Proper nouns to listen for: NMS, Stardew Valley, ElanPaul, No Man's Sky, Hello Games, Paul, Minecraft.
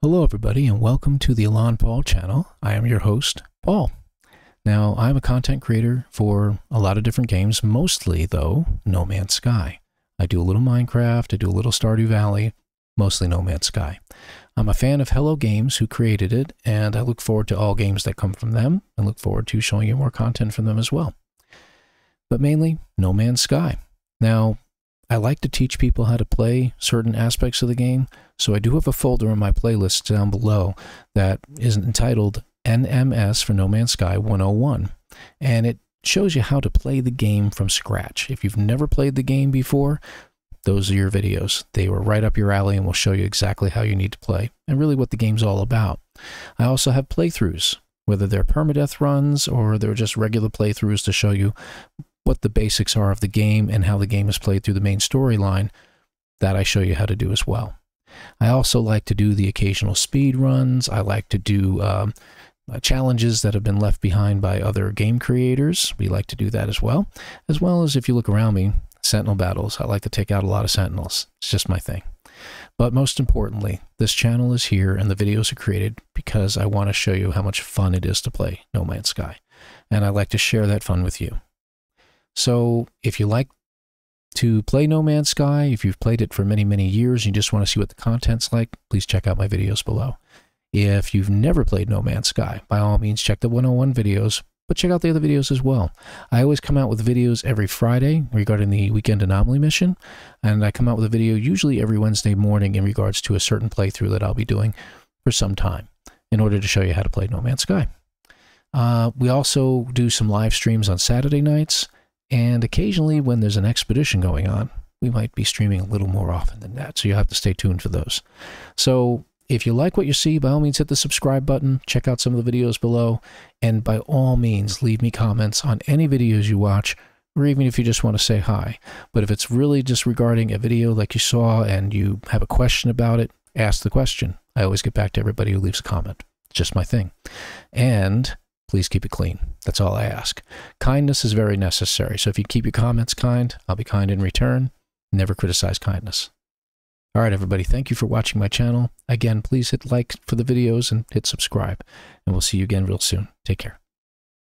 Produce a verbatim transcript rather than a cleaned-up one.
Hello everybody and welcome to the ElanPaul channel. I am your host, Paul. Now, I'm a content creator for a lot of different games, mostly though, No Man's Sky. I do a little Minecraft, I do a little Stardew Valley, mostly No Man's Sky. I'm a fan of Hello Games, who created it, and I look forward to all games that come from them, and look forward to showing you more content from them as well. But mainly, No Man's Sky. Now, I like to teach people how to play certain aspects of the game, so I do have a folder in my playlist down below that is entitled N M S for No Man's Sky one oh one, and it shows you how to play the game from scratch. If you've never played the game before, those are your videos. They were right up your alley and will show you exactly how you need to play and really what the game's all about. I also have playthroughs, whether they're permadeath runs or they're just regular playthroughs to show you what the basics are of the game and how the game is played through the main storyline, that I show you how to do as well. I also like to do the occasional speed runs. I like to do um, challenges that have been left behind by other game creators. We like to do that as well. As well as, if you look around me, sentinel battles. I like to take out a lot of sentinels. It's just my thing. But most importantly, this channel is here and the videos are created because I want to show you how much fun it is to play No Man's Sky. And I like to share that fun with you. So if you like to play No Man's Sky, if you've played it for many, many years, and you just want to see what the content's like, please check out my videos below. If you've never played No Man's Sky, by all means, check the one oh one videos, but check out the other videos as well. I always come out with videos every Friday regarding the Weekend Anomaly mission, and I come out with a video usually every Wednesday morning in regards to a certain playthrough that I'll be doing for some time in order to show you how to play No Man's Sky. Uh, we also do some live streams on Saturday nights. And occasionally when there's an expedition going on, we might be streaming a little more often than that. So you'll have to stay tuned for those. So if you like what you see, by all means, hit the subscribe button, check out some of the videos below, and by all means, leave me comments on any videos you watch, or even if you just want to say hi. But if it's really just regarding a video like you saw and you have a question about it, ask the question. I always get back to everybody who leaves a comment. It's just my thing. And please keep it clean. That's all I ask. Kindness is very necessary. So if you keep your comments kind, I'll be kind in return. Never criticize kindness. All right, everybody. Thank you for watching my channel. Again, please hit like for the videos and hit subscribe. And we'll see you again real soon. Take care.